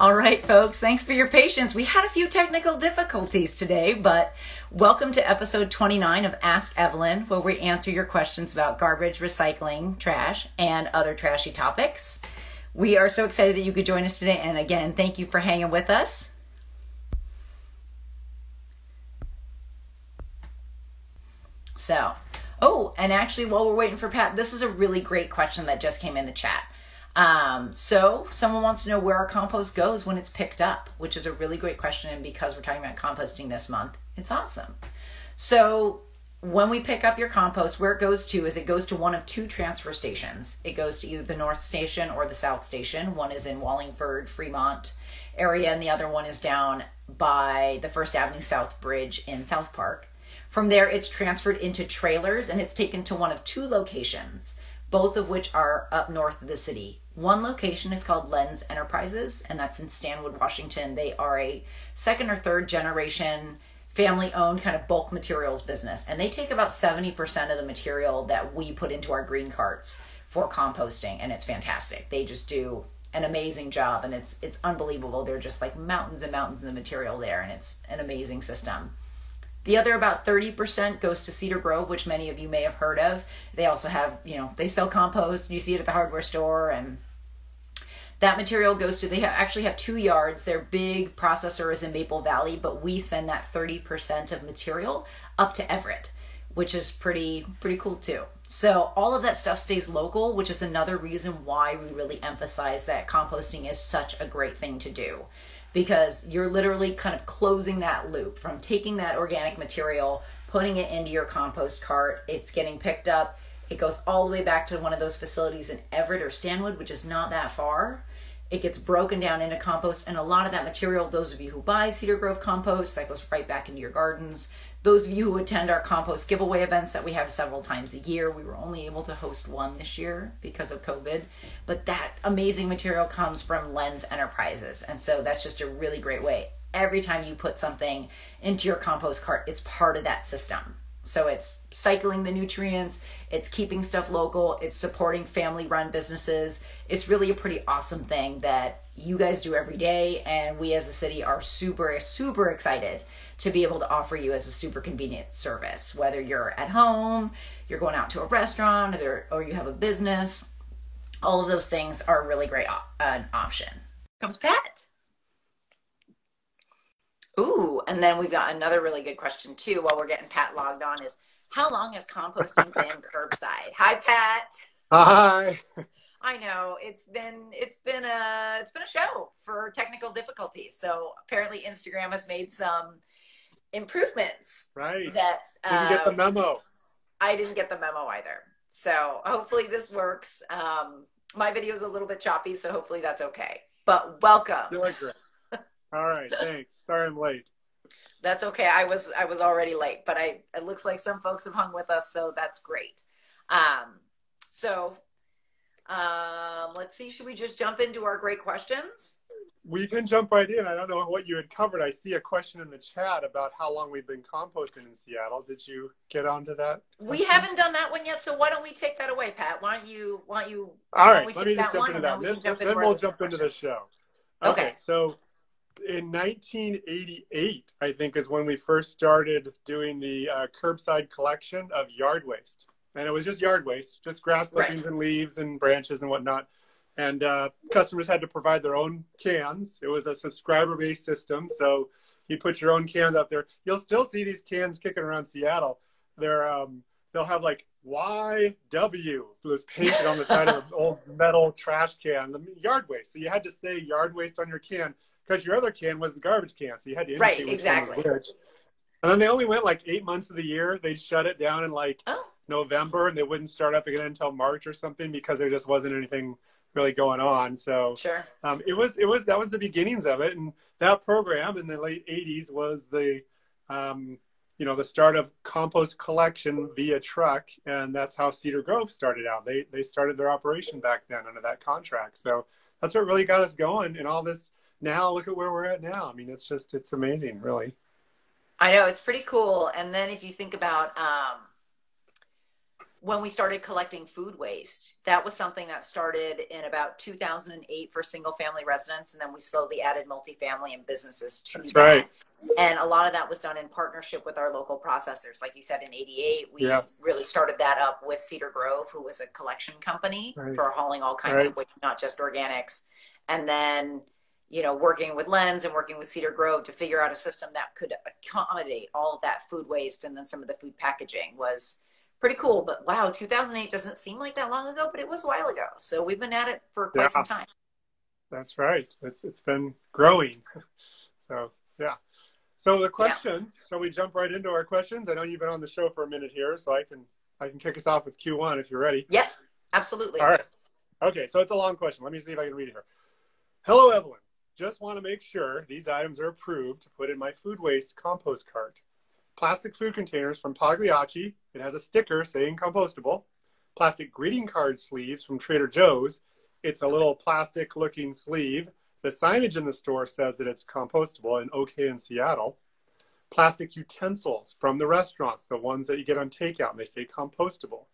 All right, folks, thanks for your patience. We had a few technical difficulties today, but welcome to episode 29 of Ask Evelyn, where we answer your questions about garbage, recycling, trash, and other trashy topics. We are so excited that you could join us today. And again, thank you for hanging with us. So, oh, and actually while we're waiting for Pat, this is a really great question that just came in the chat. So someone wants to know where our compost goes when it's picked up, which is a really great question. And because we're talking about composting this month, it's awesome. So when we pick up your compost, where it goes to is it goes to one of two transfer stations. It goes to either the North Station or the South Station. One is in Wallingford, Fremont area, and the other one is down by the First Avenue South Bridge in South Park. From there, it's transferred into trailers and it's taken to one of two locations, both of which are up north of the city. One location is called Lens Enterprises, and that's in Stanwood, Washington. They are a second or third generation family-owned kind of bulk materials business, and they take about 70% of the material that we put into our green carts for composting, and it's fantastic. They just do an amazing job, and it's unbelievable. They're just like mountains and mountains of material there, and it's an amazing system. The other about 30% goes to Cedar Grove, which many of you may have heard of. They also have, you know, they sell compost. You see it at the hardware store, and that material goes to, they actually have 2 yards. Their big processor is in Maple Valley, but we send that 30% of material up to Everett, which is pretty cool too. So all of that stuff stays local, which is another reason why we really emphasize that composting is such a great thing to do, because you're literally kind of closing that loop from taking that organic material, putting it into your compost cart, it's getting picked up, it goes all the way back to one of those facilities in Everett or Stanwood, which is not that far. It gets broken down into compost, and a lot of that material, those of you who buy Cedar Grove compost, that goes right back into your gardens. Those of you who attend our compost giveaway events that we have several times a year, we were only able to host one this year because of COVID, but that amazing material comes from Lens Enterprises, and so that's just a really great way. Every time you put something into your compost cart, it's part of that system. So it's cycling the nutrients, it's keeping stuff local, it's supporting family-run businesses. It's really a pretty awesome thing that you guys do every day, and we as a city are super excited to be able to offer you as a super convenient service. Whether you're at home, you're going out to a restaurant, or you have a business, all of those things are a really great option. Comes Pat. Ooh, and then we've got another really good question too while we're getting Pat logged on is, how long has composting been curbside? Hi, Pat. Hi. I know, it's been a show for technical difficulties. So apparently Instagram has made some improvements. Right. That didn't get the memo. I didn't get the memo either. So hopefully this works. My video is a little bit choppy, so hopefully that's okay. But welcome. Doing great. All right, thanks. Sorry I'm late. That's okay. I was already late, but it looks like some folks have hung with us, so that's great. Let's see. Should we just jump into our great questions? We can jump right in. I don't know what you had covered. I see a question in the chat about how long we've been composting in Seattle. Did you get onto that? We haven't done that one yet, so why don't we take that away, Pat? Why don't you? All right, let me just jump into that. Then we'll jump into the show. Okay, so. In 1988, I think, is when we first started doing the curbside collection of yard waste. And it was just yard waste, just grass clippings and leaves and branches and whatnot. And customers had to provide their own cans. It was a subscriber-based system, so you put your own cans out there. You'll still see these cans kicking around Seattle. They're, they'll have, like, YW was painted on the side of an old metal trash can, yard waste. So you had to say yard waste on your can, because your other can was the garbage can, so you had to indicate which one was which. And then they only went like 8 months of the year. They'd shut it down in like November, and they wouldn't start up again until March or something because there just wasn't anything really going on. So that was the beginnings of it, and that program in the late 80s was the you know, the start of compost collection via truck, and that's how Cedar Grove started out. They started their operation back then under that contract. So that's what really got us going, and all this. Now look at where we're at now. I mean, it's just, it's amazing, really. I know, it's pretty cool. And then if you think about when we started collecting food waste. That was something that started in about 2008 for single family residents. And then we slowly added multifamily and businesses to that. Right. And a lot of that was done in partnership with our local processors. Like you said, in 88, we really started that up with Cedar Grove, who was a collection company for hauling all kinds of waste, not just organics. And then, you know, working with Lens and working with Cedar Grove to figure out a system that could accommodate all of that food waste. And then some of the food packaging was pretty cool. But wow, 2008 doesn't seem like that long ago, but it was a while ago. So we've been at it for quite some time. That's right. It's been growing. So, yeah. So the questions, shall we jump right into our questions? I know you've been on the show for a minute here, so I can kick us off with Q1 if you're ready. Yeah, absolutely. All right. Okay, so it's a long question. Let me see if I can read it here. Hello, Evelyn. Just want to make sure these items are approved to put in my food waste compost cart. Plastic food containers from Pagliacci. It has a sticker saying compostable. Plastic greeting card sleeves from Trader Joe's. It's a little plastic looking sleeve. The signage in the store says that it's compostable and okay in Seattle. Plastic utensils from the restaurants, the ones that you get on takeout, and they say compostable.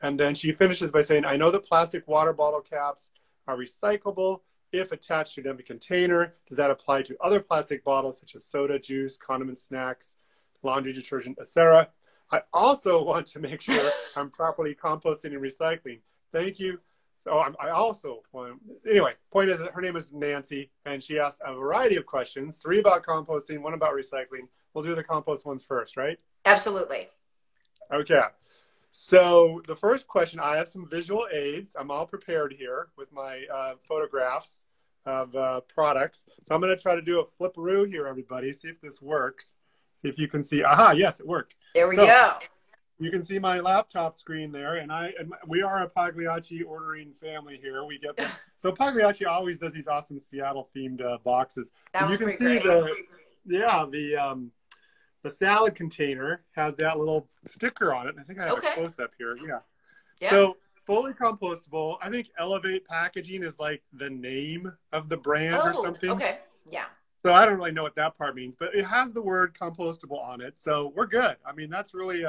And then she finishes by saying, I know that plastic water bottle caps are recyclable if attached to an empty container. Does that apply to other plastic bottles such as soda, juice, condiment, snacks, laundry detergent, etc.? I also want to make sure I'm properly composting and recycling. Thank you. So I also want, anyway, point is that her name is Nancy, and she asked a variety of questions, 3 about composting, 1 about recycling. We'll do the compost ones first, right? Absolutely. Okay. So the first question, I have some visual aids. I'm all prepared here with my photographs of products. So I'm going to try to do a flipperoo here, everybody, see if this works. See if you can see. Aha, yes, it worked. There we go. You can see my laptop screen there, and we are a Pagliacci ordering family here. We get them. So Pagliacci always does these awesome Seattle-themed boxes. That was pretty great. You can see the salad container has that little sticker on it. I think I have a close-up here. Yeah. So fully compostable. I think Elevate Packaging is like the name of the brand or something. Okay. Yeah. So I don't really know what that part means, but it has the word compostable on it. So we're good. I mean, that's really,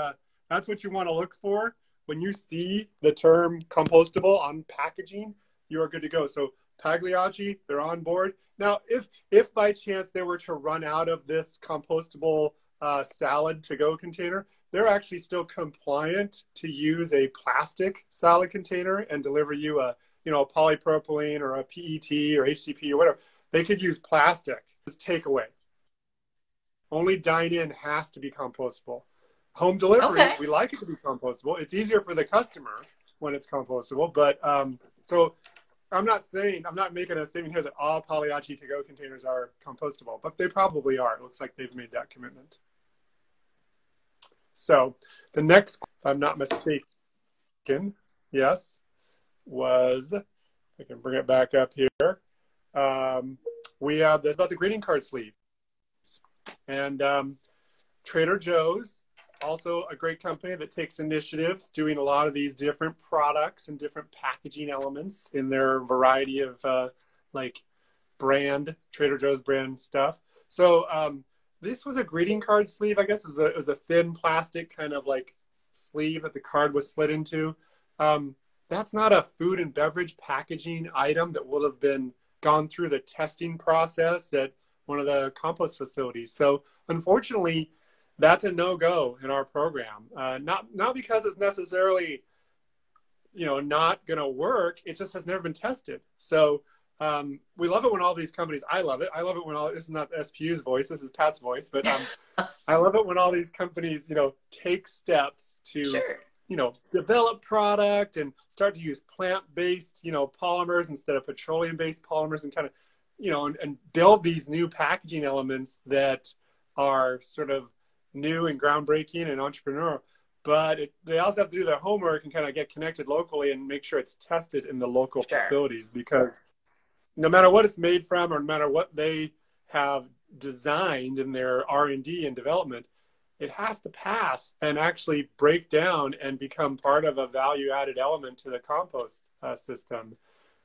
that's what you want to look for. When you see the term compostable on packaging, you are good to go. So Pagliacci, they're on board. Now, if by chance they were to run out of this compostable salad to-go container, they're actually still compliant to use a plastic salad container and deliver you a polypropylene or a PET or HDPE or whatever. They could use plastic. Takeaway. Only dine-in has to be compostable. Home delivery, we like it to be compostable. It's easier for the customer when it's compostable. But so I'm not making a statement here that all Pagliacci to-go containers are compostable, but they probably are. It looks like they've made that commitment. So the next, if I'm not mistaken, I can bring it back up here. We have this about the greeting card sleeves. And Trader Joe's, also a great company that takes initiatives, doing a lot of these different products and different packaging elements in their variety of Trader Joe's brand stuff. So this was a greeting card sleeve. I guess it was a thin plastic kind of like sleeve that the card was slid into. That's not a food and beverage packaging item that would have been gone through the testing process at one of the compost facilities. So unfortunately, that's a no-go in our program. Not because it's necessarily, not going to work. It just has never been tested. So we love it when all these companies, I love it. I love it when all, this is not SPU's voice, this is Pat's voice, but I love it when all these companies, take steps to, develop product and start to use plant-based, polymers instead of petroleum-based polymers and kind of, and build these new packaging elements that are sort of new and groundbreaking and entrepreneurial. But they also have to do their homework and kind of get connected locally and make sure it's tested in the local facilities, because no matter what it's made from or no matter what they have designed in their R&D and development, it has to pass and actually break down and become part of a value-added element to the compost system.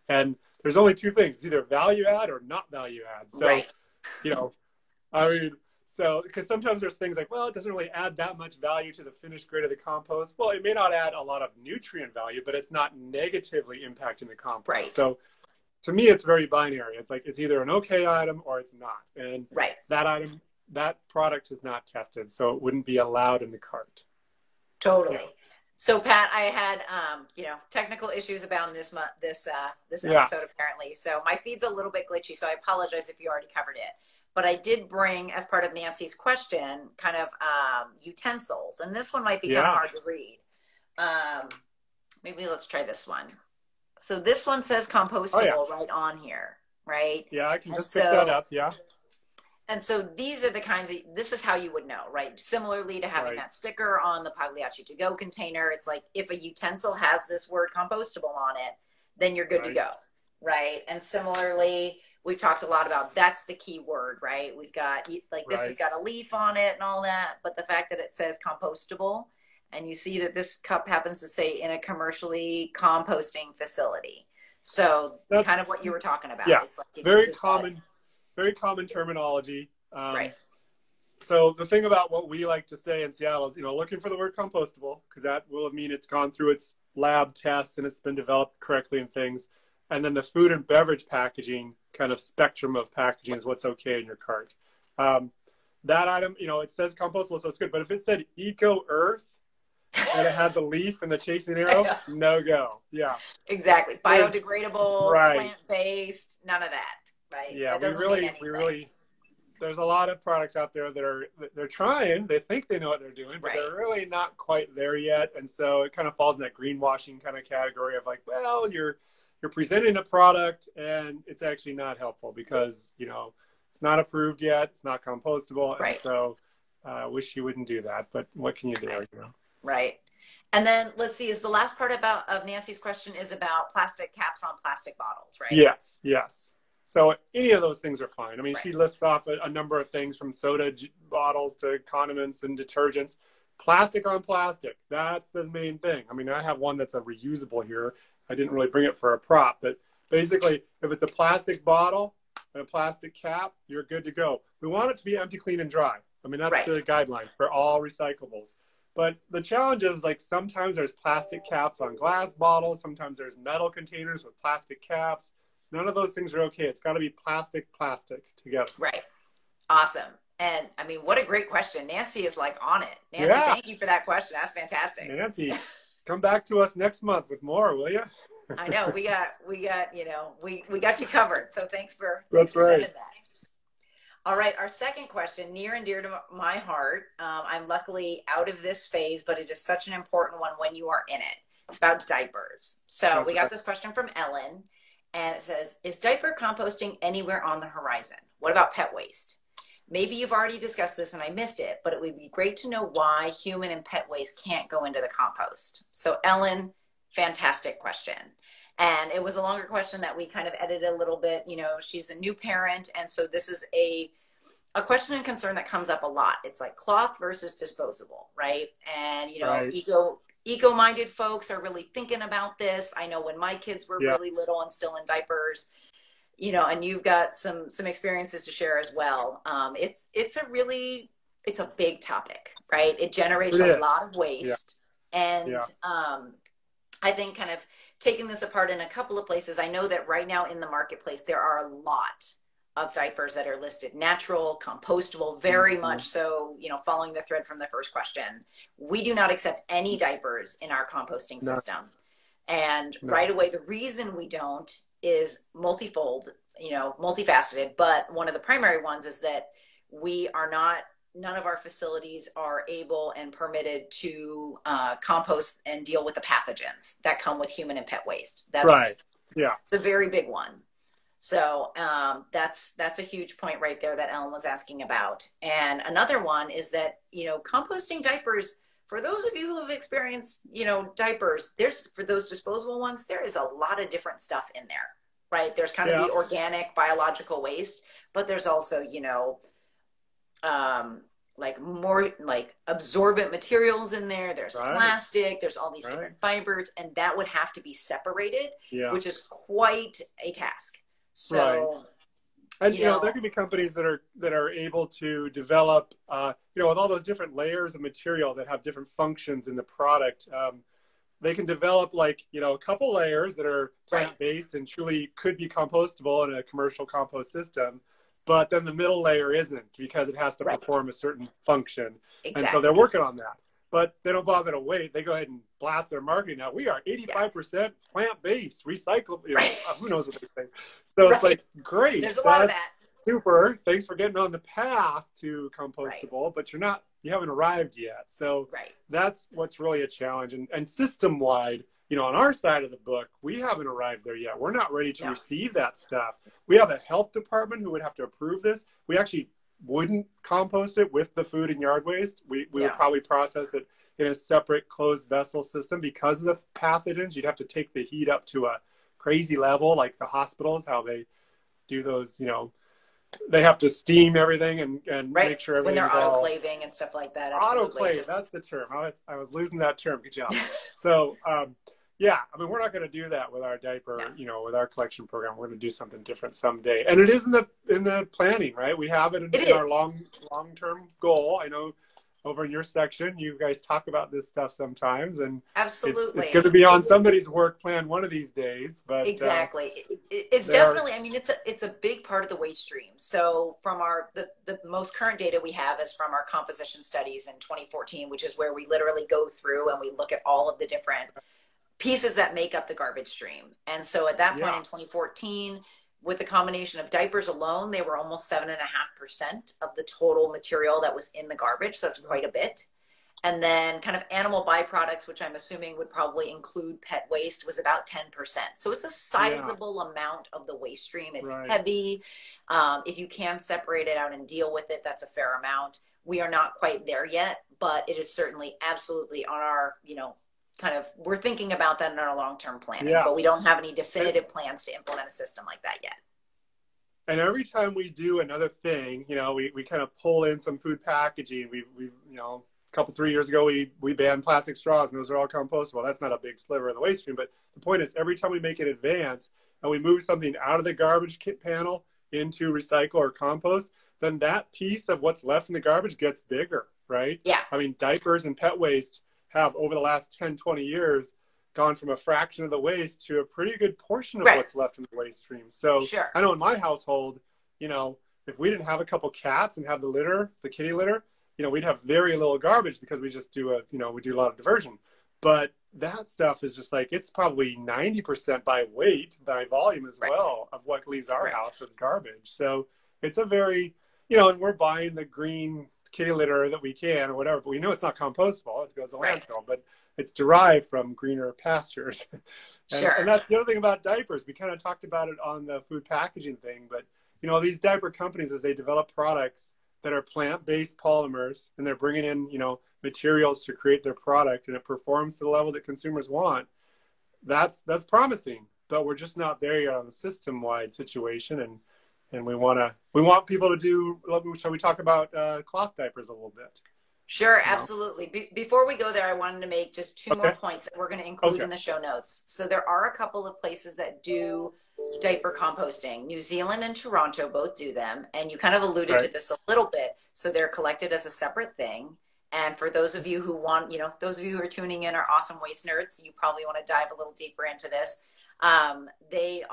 And there's only two things, either value-add or not value-add. So, I mean, So, because sometimes there's things like, well, it doesn't really add that much value to the finished grade of the compost. Well, it may not add a lot of nutrient value, but it's not negatively impacting the compost. Right. So to me, it's very binary. It's like, it's either an okay item or it's not. And right. that item, that product is not tested, so it wouldn't be allowed in the cart. Totally. Yeah. So Pat, I had, you know, technical issues about this month, this episode apparently. So my feed's a little bit glitchy, so I apologize if you already covered it. But I did bring, as part of Nancy's question, kind of utensils. And this one might be kind of hard to read. Maybe let's try this one. So this one says compostable right on here, right? Yeah, I can just pick that up, yeah. And so these are the kinds of, this is how you would know, right? Similarly to having that sticker on the Pagliacci to-go container, it's like if a utensil has this word compostable on it, then you're good to go, right? And similarly, we've talked a lot about that's the key word, right? We've got, like this has got a leaf on it and all that, but the fact that it says compostable, and you see that this cup happens to say in a commercially composting facility. So that's kind of what you were talking about. Yeah, it's like it very common terminology. So the thing about what we like to say in Seattle is, you know, looking for the word compostable, because that will mean it's gone through its lab tests and it's been developed correctly and things. And then the food and beverage packaging, kind of spectrum of packaging, is what's okay in your cart. That item, you know, it says compostable, so it's good. But if it said eco-earth and it had the leaf and the chasing arrow, no go. Yeah. Exactly. Biodegradable, plant-based, none of that. Right. Yeah. That we really, there's a lot of products out there that are, they're trying, they think they know what they're doing, but they're really not quite there yet. And so it kind of falls in that greenwashing kind of category of like, well, you're presenting a product and it's actually not helpful because, you know, it's not approved yet. It's not compostable. And so I wish you wouldn't do that, but what can you do? You know? Right. And then let's see, is the last part about of Nancy's question is about plastic caps on plastic bottles, right? Yes. Yes. So any of those things are fine. I mean, she lists off a number of things from soda bottles to condiments and detergents. Plastic on plastic. That's the main thing. I mean, I have one that's a reusable here. I didn't really bring it for a prop, but basically if it's a plastic bottle and a plastic cap, you're good to go. We want it to be empty, clean, and dry. I mean, that's the guideline for all recyclables. But the challenge is, like, sometimes there's plastic caps on glass bottles. Sometimes there's metal containers with plastic caps. None of those things are okay. It's got to be plastic together. Right. Awesome. And I mean, what a great question. Nancy is like on it. Nancy, thank you for that question. That's fantastic. Nancy. Come back to us next month with more, will you? I know. We got, you know, we got you covered. So thanks for sending that. All right. Our second question, near and dear to my heart. I'm luckily out of this phase, but it is such an important one when you are in it. It's about diapers. So we got this question from Ellen, and it says, is diaper composting anywhere on the horizon? What about pet waste? Maybe you've already discussed this and I missed it, but it would be great to know why human and pet waste can't go into the compost. So Ellen, fantastic question. And it was a longer question that we kind of edited a little bit. You know, she's a new parent. And so this is a question and concern that comes up a lot. It's like cloth versus disposable, right? And, you know, eco-minded folks are really thinking about this. I know when my kids were really little and still in diapers, you know, and you've got some experiences to share as well. It's a big topic, right? It generates a lot of waste. Yeah. And I think kind of taking this apart in a couple of places, I know that right now in the marketplace, there are a lot of diapers that are listed natural, compostable, very much so, you know, following the thread from the first question. We do not accept any diapers in our composting system. And right away, the reason we don't is multifold, you know, multifaceted, but one of the primary ones is that we are not, none of our facilities are able and permitted to compost and deal with the pathogens that come with human and pet waste. That's it's a very big one. So that's a huge point right there that Ellen was asking about. And another one is that, you know, composting diapers, for those of you who have experienced, you know, diapers, there's, for those disposable ones, there is a lot of different stuff in there, right? There's kind of the organic biological waste, but there's also, you know, like more like absorbent materials in there. There's plastic, there's all these different fibers, and that would have to be separated, which is quite a task. So And you know, there can be companies that are able to develop, you know, with all those different layers of material that have different functions in the product. They can develop, like, you know, a couple layers that are plant-based and truly could be compostable in a commercial compost system, but then the middle layer isn't because it has to perform a certain function. Exactly. And so they're working on that, but they don't bother to wait. They go ahead and blast their marketing out. We are 85% plant-based, recyclable, you know, who knows what they think. So it's like, great. There's a lot of that. Super. Thanks for getting on the path to compostable, but you're not, you haven't arrived yet. So that's what's really a challenge. And system-wide, you know, on our side of the book, we haven't arrived there yet. We're not ready to receive that stuff. We have a health department who would have to approve this. We actually wouldn't compost it with the food and yard waste. We would probably process it in a separate closed vessel system because of the pathogens. You'd have to take the heat up to a crazy level, like the hospitals, how they do those, you know, they have to steam everything and make sure everything's when they're autoclaving and stuff like that. Absolutely. Autoclave, that's the term. I was losing that term. Good job. So, yeah, I mean, we're not going to do that with our diaper, you know, with our collection program. We're going to do something different someday. And it is in the planning, right? We have it in our long-term goal. I know over in your section, you guys talk about this stuff sometimes. And it's going to be on somebody's work plan one of these days. But it's definitely, I mean, it's a big part of the waste stream. So from the most current data we have is from our composition studies in 2014, which is where we literally go through and we look at all of the different pieces that make up the garbage stream. And so at that point in 2014, with the combination of diapers alone, they were almost 7.5% of the total material that was in the garbage. So that's quite a bit. And then kind of animal byproducts, which I'm assuming would probably include pet waste, was about 10%. So it's a sizable amount of the waste stream. It's heavy. If you can separate it out and deal with it, that's a fair amount. We are not quite there yet, but it is certainly absolutely on our, you know, kind of, we're thinking about that in our long-term planning, but we don't have any definitive plans to implement a system like that yet. And every time we do another thing, you know, we kind of pull in some food packaging. We've you know, a couple, 3 years ago, we banned plastic straws, and those are all compostable. That's not a big sliver of the waste stream, but the point is every time we make an advance and we move something out of the garbage kit panel into recycle or compost, then that piece of what's left in the garbage gets bigger, right? Yeah. I mean, diapers and pet waste have over the last 10, 20 years gone from a fraction of the waste to a pretty good portion of what's left in the waste stream. So I know in my household, you know, if we didn't have a couple cats and have the litter, the kitty litter, you know, we'd have very little garbage because we just do you know, we do a lot of diversion. But that stuff is just like, it's probably 90% by weight, by volume as well, of what leaves our house as garbage. So it's a very, you know, and we're buying the green kitty litter that we can or whatever, but we know it's not compostable. It goes to landfill, but it's derived from greener pastures. And, and that's the other thing about diapers. We kind of talked about it on the food packaging thing, but you know, these diaper companies, as they develop products that are plant-based polymers and they're bringing in, you know, materials to create their product and it performs to the level that consumers want, that's promising, but we're just not there yet on the system-wide situation. And we want people to do, shall we talk about cloth diapers a little bit? Sure, absolutely. Before we go there, I wanted to make just two more points that we're going to include in the show notes. So there are a couple of places that do diaper composting. New Zealand and Toronto both do them. And you kind of alluded to this a little bit. So they're collected as a separate thing. And for those of you who want, you know, those of you who are tuning in are awesome waste nerds, you probably want to dive a little deeper into this. They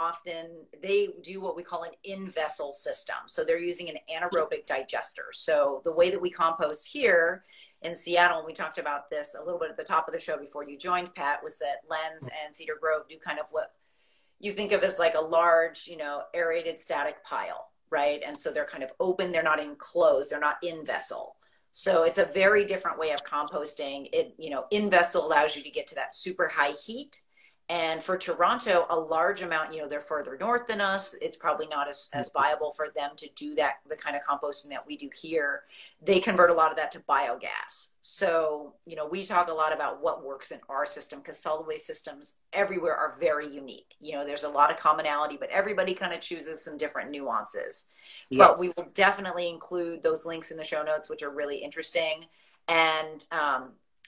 do what we call an in-vessel system. So they're using an anaerobic digester. So the way that we compost here in Seattle, and we talked about this a little bit at the top of the show before you joined, Pat, was that Lens and Cedar Grove do kind of what you think of as like a large, you know, aerated static pile, right? And so they're kind of open, they're not enclosed, they're not in-vessel. So it's a very different way of composting. It, you know, in-vessel allows you to get to that super high heat. And for Toronto, a large amount, you know, they're further north than us. It's probably not as viable for them to do that, the kind of composting that we do here. They convert a lot of that to biogas. So, you know, we talk a lot about what works in our system because solid waste systems everywhere are very unique. You know, there's a lot of commonality, but everybody kind of chooses some different nuances. Yes. But we will definitely include those links in the show notes, which are really interesting. And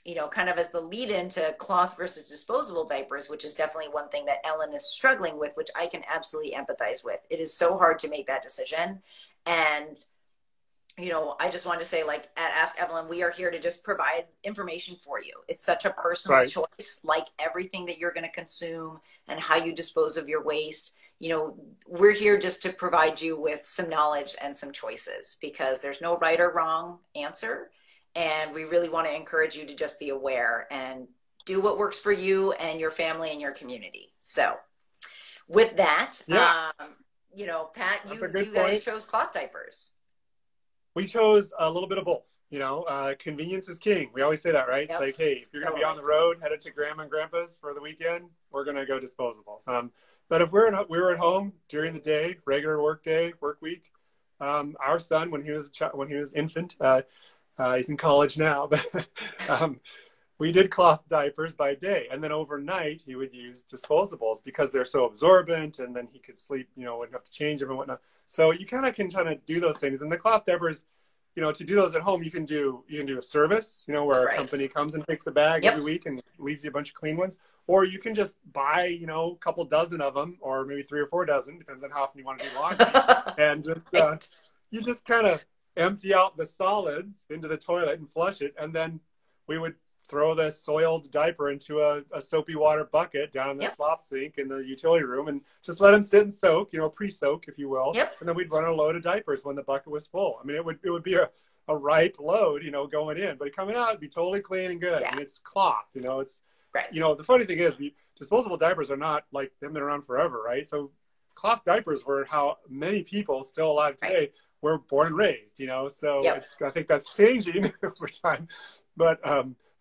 you know, kind of as the lead into cloth versus disposable diapers, which is definitely one thing that Ellen is struggling with, which I can absolutely empathize with. It is so hard to make that decision. And, you know, I just want to say, like, at Ask Evelyn, we are here to just provide information for you. It's such a personal right. choice, like everything that you're going to consume and how you dispose of your waste. You know, we're here just to provide you with some knowledge and some choices, because there's no right or wrong answer. And we really want to encourage you to just be aware and do what works for you and your family and your community. So with that, yeah. You know, Pat, you guys chose cloth diapers. We chose a little bit of both, you know, convenience is king. We always say that, right? Yep. It's like, hey, if you're going to be on the road, headed to grandma and grandpa's for the weekend, we're going to go disposable. But if we were at home during the day, regular work day, work week, our son, when he was infant, he's in college now, but we did cloth diapers by day. And then overnight he would use disposables because they're so absorbent, and then he could sleep, you know, wouldn't have to change them and whatnot. So you can kind of do those things. And the cloth diapers, you know, to do those at home, you can do a service, you know, where right. a company comes and takes a bag yep. every week and leaves you a bunch of clean ones. Or you can just buy, you know, a couple dozen of them, or maybe 3 or 4 dozen, depends on how often you want to do laundry. And just, you just kind of empty out the solids into the toilet and flush it. And then we would throw the soiled diaper into a soapy water bucket down in the yep. slop sink in the utility room, and just let them sit and soak, you know, pre-soak, if you will. Yep. And then we'd run a load of diapers when the bucket was full. I mean, it would be a right load, you know, going in, but coming out, it'd be totally clean and good. Yeah. And it's cloth, you know, it's, right. you know, the funny thing is the disposable diapers are not like, they've been around forever, right? So cloth diapers were how many people still alive today right. were born and raised, you know? So yep. I think that's changing over time. But,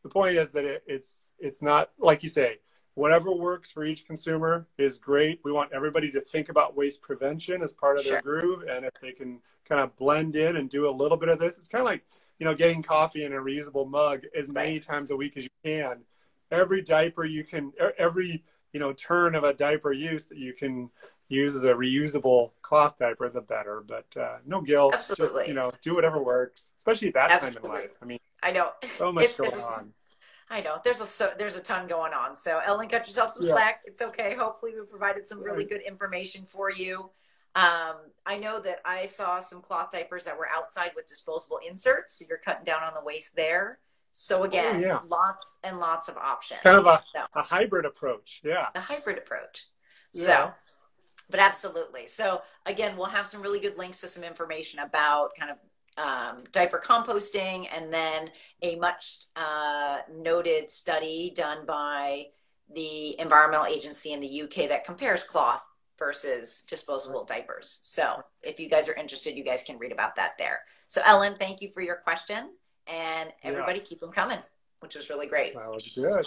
the point is that it's not, like you say, whatever works for each consumer is great. We want everybody to think about waste prevention as part of sure. their groove. And if they can kind of blend in and do a little bit of this, it's kind of like, you know, getting coffee in a reusable mug as many right. times a week as you can. Every diaper you can, every, you know, turn of a diaper use that you can use as a reusable cloth diaper, the better. But no guilt, absolutely. Just, you know, do whatever works, especially at that absolutely. Time in life. I mean. I know. So much going on. I know. There's a ton going on. So Ellen, cut yourself some yeah. slack. It's okay. Hopefully we provided some really good information for you. I know that I saw some cloth diapers that were outside with disposable inserts. So you're cutting down on the waste there. So again, oh, yeah. lots and lots of options. Kind of a hybrid approach. Yeah. A hybrid approach. Yeah. So, but absolutely. So again, we'll have some really good links to some information about kind of diaper composting, and then a much noted study done by the environmental agency in the UK that compares cloth versus disposable diapers. So if you guys are interested, you guys can read about that there. So Ellen, thank you for your question, and everybody yes. keep them coming, which was really great. That was good.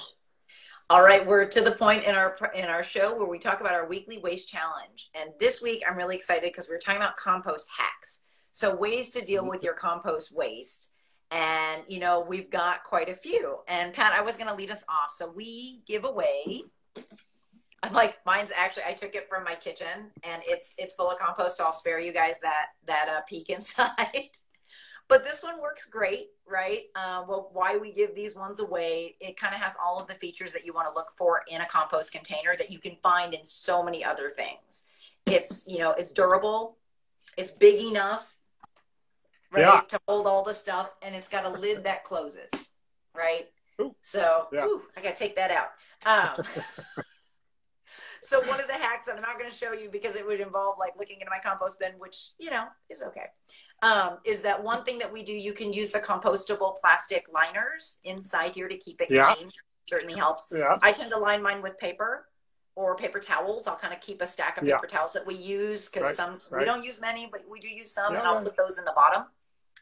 All right, we're to the point in our show where we talk about our weekly waste challenge. And this week I'm really excited because we're talking about compost hacks. So ways to deal with your compost waste. And, you know, we've got quite a few. And Pat, I was going to lead us off. So we give away, I'm like, mine's actually, I took it from my kitchen and it's full of compost. So I'll spare you guys that peek inside. But this one works great, right? Well, why we give these ones away, it kind of has all of the features that you want to look for in a compost container that you can find in so many other things. It's, you know, it's durable. It's big enough. Right, yeah. to hold all the stuff, and it's got a lid that closes, right? Ooh. So yeah. ooh, I gotta take that out. So one of the hacks that I'm not going to show you because it would involve like looking into my compost bin, which, you know, is okay, is that one thing that we do, you can use the compostable plastic liners inside here to keep it yeah. clean. It certainly helps. Yeah. I tend to line mine with paper or paper towels. I'll kind of keep a stack of yeah. paper towels that we use because right. some right. we don't use many, but we do use some, yeah. and I'll put those in the bottom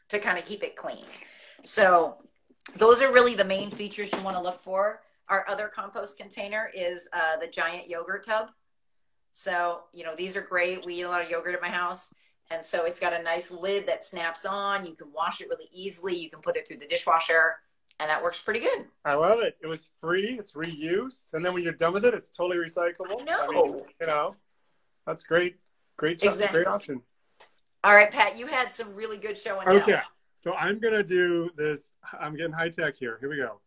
to kind of keep it clean. So those are really the main features you want to look for. Our other compost container is the giant yogurt tub. So, you know, these are great. We eat a lot of yogurt at my house. And so it's got a nice lid that snaps on. You can wash it really easily. You can put it through the dishwasher. And that works pretty good. I love it. It was free. It's reused. And then when you're done with it, it's totally recyclable. I know. I mean, you know, that's great. Great job. Exactly. Great option. All right, Pat, you had some really good showing. Okay. Now. So I'm going to do this. I'm getting high tech here. Here we go.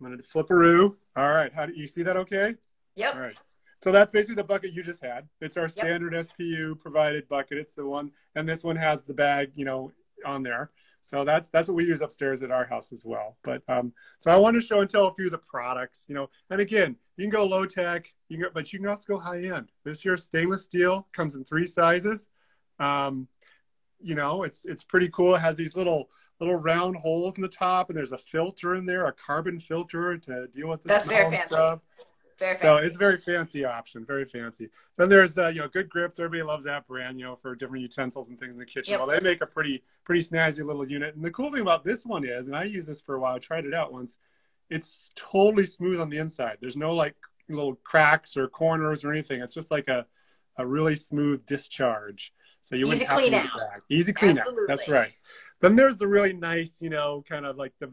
I'm going to flip-a-roo. All right. How do you see that okay? Yep. All right. So that's basically the bucket you just had. It's our standard SPU provided bucket. It's the one, and this one has the bag, you know, on there. So that's what we use upstairs at our house as well. But so I want to show and tell a few of the products, you know, and again, you can go low tech, you can go, but you can also go high end. This year's stainless steel comes in 3 sizes. You know, it's pretty cool. It has these little round holes in the top, and there's a filter in there, a carbon filter to deal with the smell and stuff. So it's a very fancy option, very fancy. Then there's, you know, Good Grips. Everybody loves that brand, you know, for different utensils and things in the kitchen. Yep. Well, they make a pretty snazzy little unit. And the cool thing about this one is, and I used this for a while, I tried it out once, it's totally smooth on the inside. There's no, like, little cracks or corners or anything. It's just like a really smooth discharge. So you wouldn't have to use it back. Easy clean out. That's right. Then there's the really nice, you know, kind of like the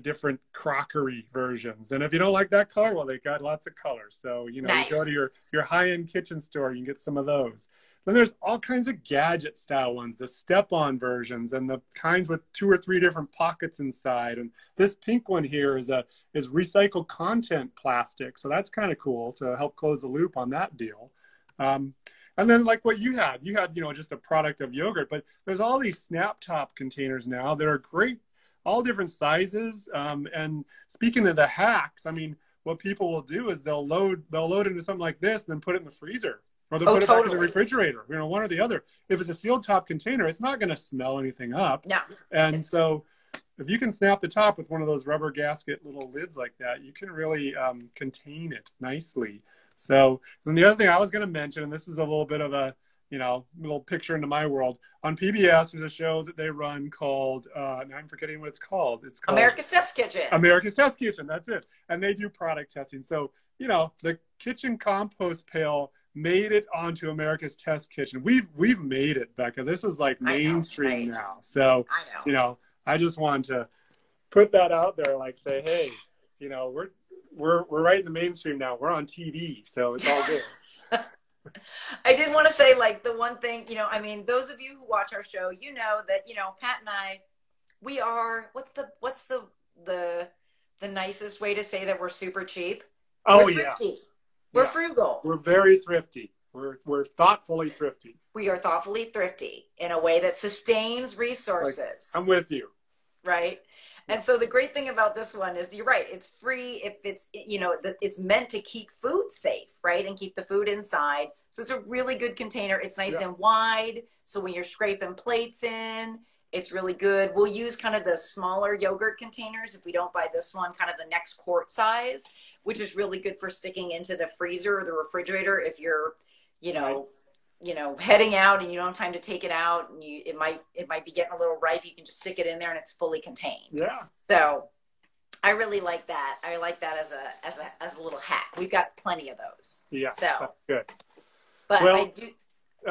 different crockery versions. And if you don't like that color, well, they got lots of colors. So, you know, nice. You go to your high-end kitchen store, you can get some of those. Then there's all kinds of gadget style ones, the step-on versions and the kinds with 2 or 3 different pockets inside. And this pink one here is recycled content plastic. So that's kind of cool to help close the loop on that deal. And then like what you had, you know, just a product of yogurt, but there's all these snap top containers now that are great, all different sizes. And speaking of the hacks, I mean, what people will do is they'll load into something like this and then put it in the freezer, or they'll put it back in the refrigerator, you know, one or the other. If it's a sealed top container, it's not going to smell anything up. No. And so if you can snap the top with one of those rubber gasket little lids like that, you can really contain it nicely. So then the other thing I was going to mention, and this is a little bit of a, you know, little picture into my world. On PBS, there's a show that they run called, now I'm forgetting what it's called. It's called America's Test Kitchen. America's Test Kitchen, that's it. And they do product testing. So, you know, the kitchen compost pail made it onto America's Test Kitchen. We've made it, Becca. This is like mainstream now. So, you know, I just wanted to put that out there, like say, hey, you know, we're right in the mainstream now. We're on TV, so it's all good. I did want to say, like, the one thing, you know, I mean, those of you who watch our show, you know that, you know, Pat and I, we are, what's the nicest way to say that we're super cheap? Oh, yeah. We're frugal. We're very thrifty. We're thoughtfully thrifty. We are thoughtfully thrifty in a way that sustains resources. Like, I'm with you. Right? And so the great thing about this one is, you're right, it's free. If it's, you know, it's meant to keep food safe, right? And keep the food inside. So it's a really good container. It's nice and wide. So when you're scraping plates in, it's really good. We'll use kind of the smaller yogurt containers if we don't buy this one, kind of the next quart size, which is really good for sticking into the freezer or the refrigerator if you're, you know, you know, heading out and you don't have time to take it out, and you, it might be getting a little ripe. You can just stick it in there and it's fully contained. Yeah. So I really like that. I like that as a little hack. We've got plenty of those. Yeah. So that's good. But well, I do.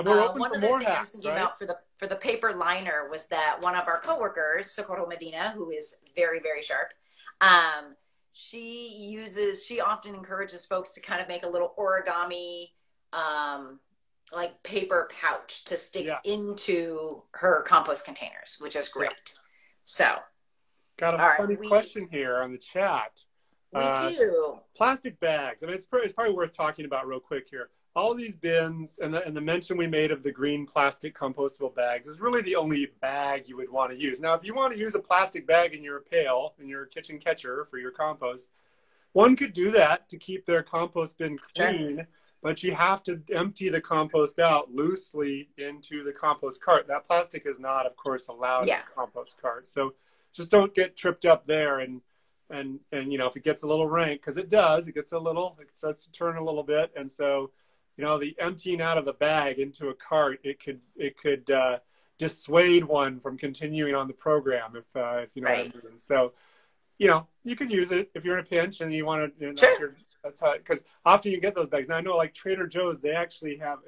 We're open one for more hacks, I was thinking about for the paper liner was that one of our coworkers, Socorro Medina, who is very, very sharp. She often encourages folks to kind of make a little origami, like paper pouch to stick into her compost containers, which is great. So got a funny question here on the chat. We do. Plastic bags. I mean, it's probably worth talking about real quick here. All these bins and the mention we made of the green plastic compostable bags is really the only bag you would want to use. Now, if you want to use a plastic bag in your pail, in your kitchen catcher for your compost, one could do that to keep their compost bin clean. Sure. But you have to empty the compost out loosely into the compost cart. That plastic is not, of course, allowed in the compost cart. So just don't get tripped up there. And you know, if it gets a little rank, because it does, it starts to turn a little bit. And so, you know, the emptying out of the bag into a cart, it could dissuade one from continuing on the program, if you know what I mean. So, you know, you can use it if you're in a pinch and you want to, you know, that's how, because often you get those bags. Now I know, like Trader Joe's, they actually have,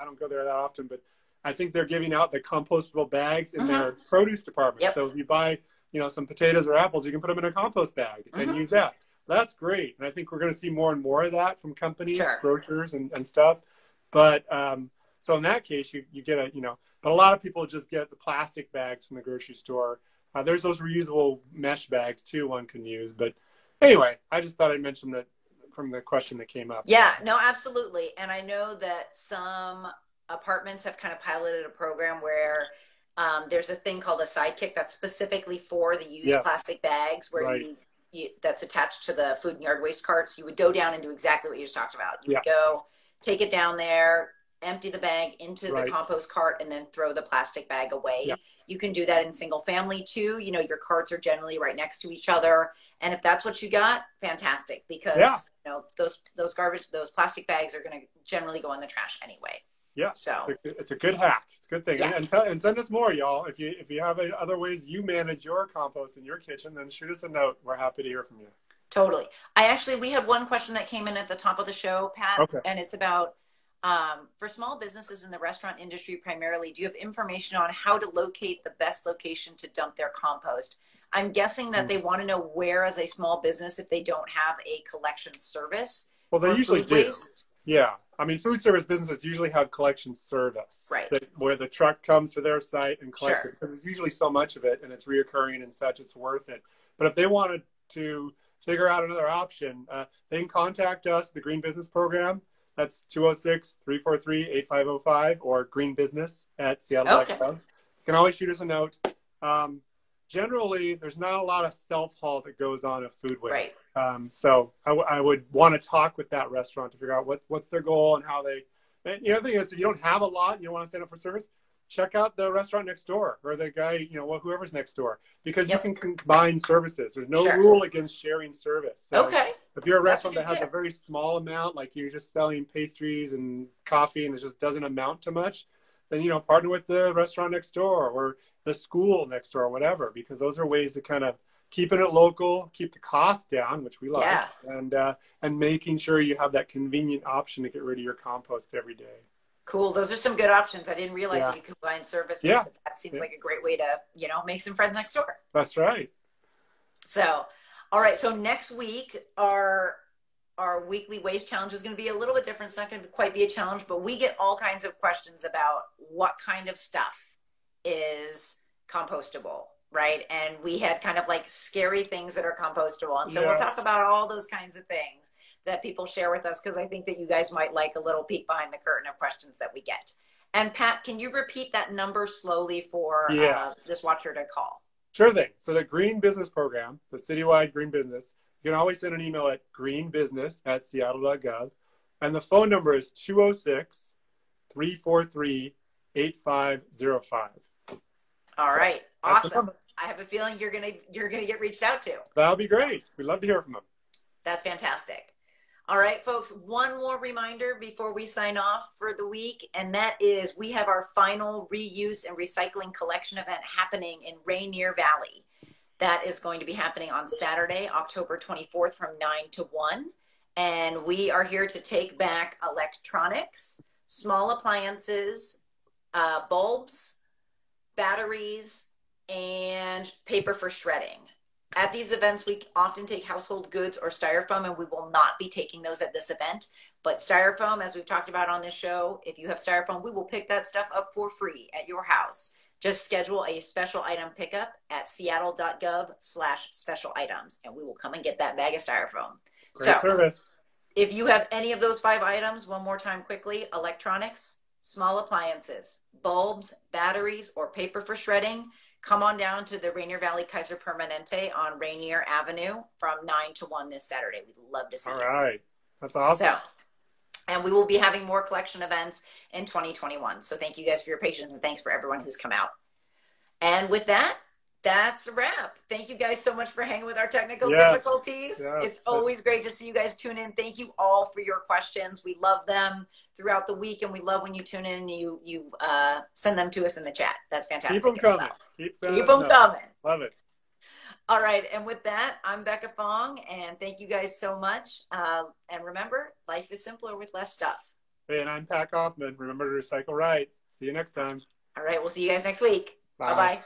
I don't go there that often, but I think they're giving out the compostable bags in their produce department. Yep. So if you buy, you know, some potatoes or apples, you can put them in a compost bag and use that. That's great. And I think we're going to see more and more of that from companies, grocers and stuff. But so in that case, you get a, you know, but a lot of people just get the plastic bags from the grocery store. There's those reusable mesh bags too one can use, but Anyway, I just thought I'd mention that from the question that came up. Yeah, no, absolutely. And I know that some apartments have kind of piloted a program where there's a thing called a sidekick that's specifically for the used plastic bags where you that's attached to the food and yard waste carts. You would go down and do exactly what you just talked about. You would go take it down there, empty the bag into the compost cart, and then throw the plastic bag away. Yeah. You can do that in single family too. You know, your carts are generally right next to each other. And if that's what you got, fantastic, because you know, those garbage, those plastic bags are going to generally go in the trash anyway. Yeah. So it's a good hack. It's a good thing. Yeah. And send us more, y'all. If you have other ways you manage your compost in your kitchen, then shoot us a note. We're happy to hear from you. Totally. We had one question that came in at the top of the show, Pat, and it's about, for small businesses in the restaurant industry primarily, do you have information on how to locate the best location to dump their compost? I'm guessing that they want to know where, as a small business, if they don't have a collection service. Well, they usually do. Yeah. I mean, food service businesses usually have collection service, where the truck comes to their site and collects it. Because there's usually so much of it, and it's reoccurring and such, it's worth it. But if they wanted to figure out another option, they can contact us, the Green Business Program. That's 206-343-8505 or greenbusiness@seattle.gov. You can always shoot us a note. Generally, there's not a lot of self-haul that goes on of food waste. Right. So I would want to talk with that restaurant to figure out what's their goal and how they... And the other thing is, if you don't have a lot and you want to stand up for service, check out the restaurant next door or the guy, whoever's next door. Because you can combine services. There's no rule against sharing service. So if you're a restaurant that has a very small amount, like you're just selling pastries and coffee and it just doesn't amount to much, then, partner with the restaurant next door or the school next door or whatever, because those are ways to kind of keeping it local, keep the cost down, which we like, and making sure you have that convenient option to get rid of your compost every day. Cool. Those are some good options. I didn't realize that you could combine services, but that seems like a great way to, make some friends next door. That's right. So, all right. So next week, our weekly waste challenge is going to be a little bit different. It's not going to quite be a challenge, but we get all kinds of questions about what kind of stuff is compostable, right? And we had kind of like scary things that are compostable. And so we'll talk about all those kinds of things that people share with us, because I think that you guys might like a little peek behind the curtain of questions that we get. And Pat, can you repeat that number slowly for this watcher to call? Sure thing. So the Green Business Program, the citywide green business, you can always send an email at greenbusiness@seattle.gov. And the phone number is 206-343-8505. All right. Awesome. I have a feeling you're gonna get reached out to. That'll be great. We'd love to hear from them. That's fantastic. All right, folks, one more reminder before we sign off for the week, and that is we have our final reuse and recycling collection event happening in Rainier Valley. That is going to be happening on Saturday, October 24th from 9 to 1. And we are here to take back electronics, small appliances, bulbs, batteries, and paper for shredding. At these events, we often take household goods or styrofoam, and we will not be taking those at this event. But styrofoam, as we've talked about on this show, if you have styrofoam, we will pick that stuff up for free at your house. Just schedule a special item pickup at seattle.gov/special items, and we will come and get that bag of styrofoam. Great service. If you have any of those 5 items, one more time quickly, electronics, small appliances, bulbs, batteries, or paper for shredding, come on down to the Rainier Valley Kaiser Permanente on Rainier Avenue from 9 to 1 this Saturday. We'd love to see you. All right. That's awesome. So, and we will be having more collection events in 2021. So thank you guys for your patience, and thanks for everyone who's come out. And with that, that's a wrap. Thank you guys so much for hanging with our technical difficulties. Yes. It's always great to see you guys tune in. Thank you all for your questions. We love them throughout the week, and we love when you tune in and you send them to us in the chat. That's fantastic. Keep them coming. Keep them coming. Love it. All right, and with that, I'm Becca Fong, and thank you guys so much. And remember, life is simpler with less stuff. Hey, and I'm Pat Kaufman. Remember to recycle right. See you next time. All right, we'll see you guys next week. Bye-bye.